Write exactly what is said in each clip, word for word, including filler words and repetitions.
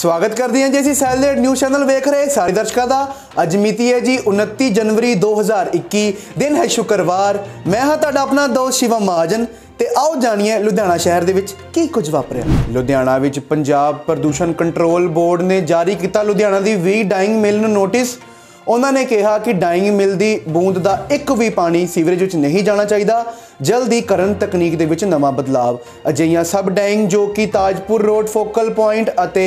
स्वागत कर दिए जैसी SellAid न्यूज चैनल देख रहे सारे दर्शकों का। अज मिति है जी उनतीस जनवरी दो हज़ार इक्कीस, दिन है शुक्रवार। मैं हाँ तुहाडा अपना दोस्त शिवम महाजन। तो आओ जानिए लुधियाना शहर के विच की कुछ वापरिया। लुधियाना विच पंजाब प्रदूषण कंट्रोल बोर्ड ने जारी किया लुधियाना की बीस डाइंग मिल नूं नोटिस। उन्होंने कहा कि डाइंग मिल की बूंद का एक भी पानी सीवरेज विच नहीं जाना चाहिए। जल्द ही करन तकनीक दे विच नवा बदलाव। अजिहियां सब डाइंग जो कि ताजपुर रोड फोकल पॉइंट अते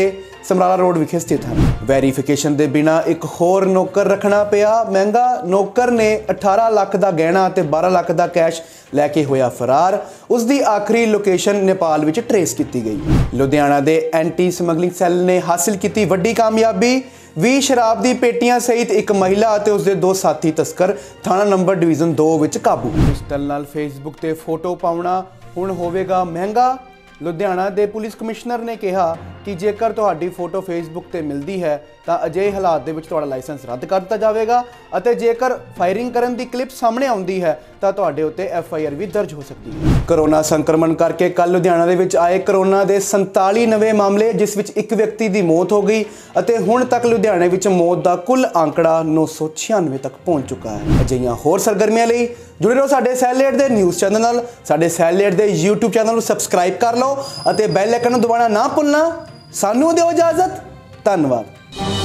समराला रोड विखे स्थित है। वैरीफिकेशन के बिना एक होर नौकर रखना पिया महंगा। नौकर ने अठारह लाख का गहना और बारह लाख का कैश लैके होया फरार। उसकी आखिरी लोकेशन नेपाल विच ट्रेस की गई। लुधियाना के एंटी स्मगलिंग सैल ने हासिल की वड्डी कामयाबी। भी शराब की पेटियां सहित एक महिला और उसके दो साथी तस्कर थाना नंबर डिवीजन दो विच काबू। पिस्टल नाल फेसबुक ते फोटो पाउणा हुण होवेगा महंगा। लुधियाना के पुलिस कमिश्नर ने कहा कि जेकर तुहाडी फोटो फेसबुक ते मिलती है तो अजे हालात दे विच तुहाडा लाइसेंस रद्द कर दिता जाएगा। जेकर फायरिंग करन दी क्लिप सामने आउंदी है तो तुहाडे उत्ते एफ आई आर भी दर्ज हो सकती है। करोना संक्रमण करके कल लुधियाना दे विच आए करोना के संताली नवे मामले, जिस विच एक व्यक्ति की मौत हो गई। हुण तक लुधियाने विच मौत का कुल आंकड़ा नौ सौ छियानवे तक पहुँच चुका है। अजिहियां होर सरगर्मियां लई जुड़े रहो साडे SellAid दे न्यूज़ चैनल नाल। साडे SellAid दे यूट्यूब चैनल नूं सबसक्राइब कर लो और बैल आइकन दबाना ना भुलना। सानू दिओ इजाजत, धन्नवाद।